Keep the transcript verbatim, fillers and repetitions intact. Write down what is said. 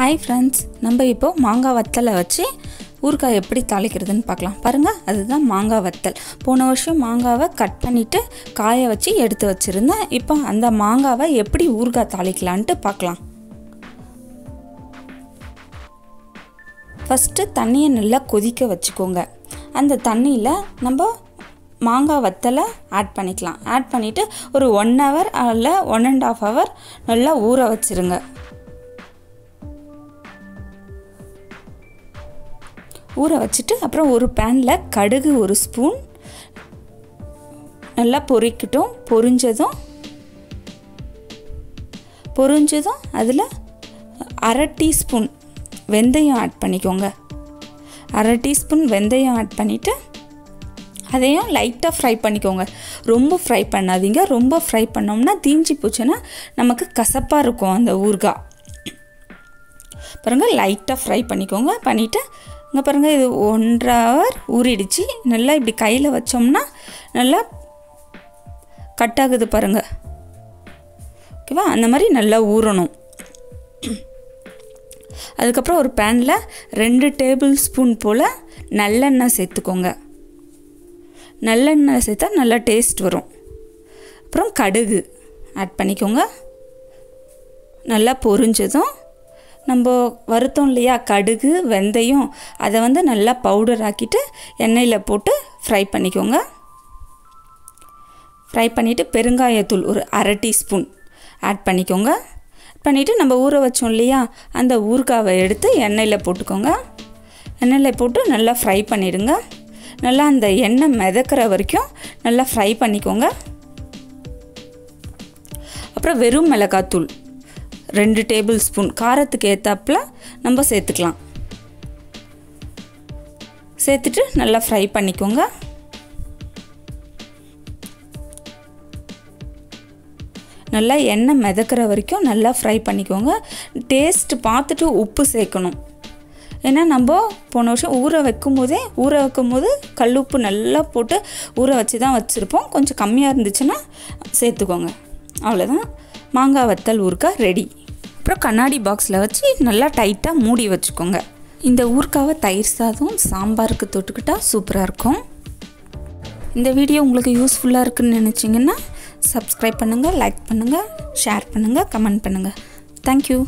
Hi friends, நம்ம இப்போ மாங்காய் வத்தலை வச்சு ஊர்க்காய் எப்படி தாளிக்கிறதுன்னு பார்க்கலாம். பாருங்க, அதுதான் மாங்காய் வத்தல். போன வருஷம் மாங்காவை கட் பண்ணிட்டு காய வச்சு எடுத்து வச்சிருந்தேன். இப்போ அந்த மாங்காவை எப்படி ஊர்க்காய் தாளிக்கலாம்னு பார்க்கலாம். ஃபர்ஸ்ட் தண்ணியை நல்லா கொதிக்க வச்சுக்கோங்க. அந்த தண்ணியில் நம்ம மாங்காய் வத்தலை ஆட் பண்ணிக்கலாம். ஆட் பண்ணிவிட்டு ஒரு ஒன் ஹவர் அல்ல ஒன் அண்ட் ஆஃப் ஹவர் நல்லா ஊற வச்சுருங்க. ஊற வச்சுட்டு அப்புறம் ஒரு பேனில் கடுகு ஒரு ஸ்பூன் நல்லா பொரிக்கட்டும். பொரிஞ்சதும் பொரிஞ்சதும் அதில் அரை டீஸ்பூன் வெந்தயம் ஆட் பண்ணிக்கோங்க. அரை டீஸ்பூன் வெந்தயம் ஆட் பண்ணிவிட்டு அதையும் லைட்டாக ஃப்ரை பண்ணிக்கோங்க. ரொம்ப ஃப்ரை பண்ணாதீங்க. ரொம்ப ஃப்ரை பண்ணோம்னா தீஞ்சி போச்சுன்னா நமக்கு கசப்பாக இருக்கும் அந்த ஊறுகாய். பாருங்கள், லைட்டாக ஃப்ரை பண்ணிக்கோங்க. பண்ணிவிட்டு இங்கே பாருங்கள், இது ஒன்றரை ஹவர் ஊறிடுச்சு. நல்லா இப்படி கையில் வச்சோம்னா நல்லா கட் ஆகுது பாருங்கள். ஓகேவா, அந்த மாதிரி நல்லா ஊறணும். அதுக்கப்புறம் ஒரு பேனில் ரெண்டு டேபிள் ஸ்பூன் போல் நல்லெண்ணெய் சேர்த்துக்கோங்க. நல்லெண்ணெய் சேர்த்தா நல்லா டேஸ்ட் வரும். அப்புறம் கடுகு ஆட் பண்ணிக்கோங்க. நல்லா பொரிஞ்சதும் நம்ம வறுத்தோம் இல்லையா கடுகு வெந்தயம், அதை வந்து நல்லா பவுடர் ஆக்கிட்டு எண்ணெயில் போட்டு ஃப்ரை பண்ணிக்கோங்க. ஃப்ரை பண்ணிவிட்டு பெருங்காயத்தூள் ஒரு அரை டீஸ்பூன் ஆட் பண்ணிக்கோங்க. பண்ணிவிட்டு நம்ம ஊற வச்சோம் இல்லையா அந்த ஊறுகாவை எடுத்து எண்ணெயில் போட்டுக்கோங்க. எண்ணெயில் போட்டு நல்லா ஃப்ரை பண்ணிடுங்க. நல்லா அந்த எண்ணெய் மிதக்கிற வரைக்கும் நல்லா ஃப்ரை பண்ணிக்கோங்க. அப்புறம் வெறும் மிளகாத்தூள் ரெண்டு டேபிள் ஸ்பூன் காரத்துக்கு ஏற்றாப்புல நம்ம சேர்த்துக்கலாம். சேர்த்துட்டு நல்லா ஃப்ரை பண்ணிக்கோங்க. நல்லா எண்ணெய் மிதக்கிற வரைக்கும் நல்லா ஃப்ரை பண்ணிக்கோங்க. டேஸ்ட் பார்த்துட்டு உப்பு சேர்க்கணும். ஏன்னா நம்ம போன வருஷம் ஊற வைக்கும் போதே ஊற வைக்கும் போது கல் உப்பு நல்லா போட்டு ஊற வச்சு தான் வச்சுருப்போம். கொஞ்சம் கம்மியாக இருந்துச்சுன்னா சேர்த்துக்கோங்க. அவ்வளோதான், மாங்காய் வத்தல் ஊறுகாய் ரெடி. அப்புறம் கண்ணாடி பாக்ஸில் வச்சு நல்லா டைட்டாக மூடி வச்சுக்கோங்க. இந்த ஊறுகாவை தயிர் சாதம் சாம்பாருக்கு தொட்டுக்கிட்டால் சூப்பராக இருக்கும். இந்த வீடியோ உங்களுக்கு யூஸ்ஃபுல்லாக இருக்குதுன்னு நினச்சிங்கன்னா சப்ஸ்கிரைப் பண்ணுங்கள், லைக் பண்ணுங்கள், ஷேர் பண்ணுங்கள், கமெண்ட் பண்ணுங்கள். தேங்க்யூ.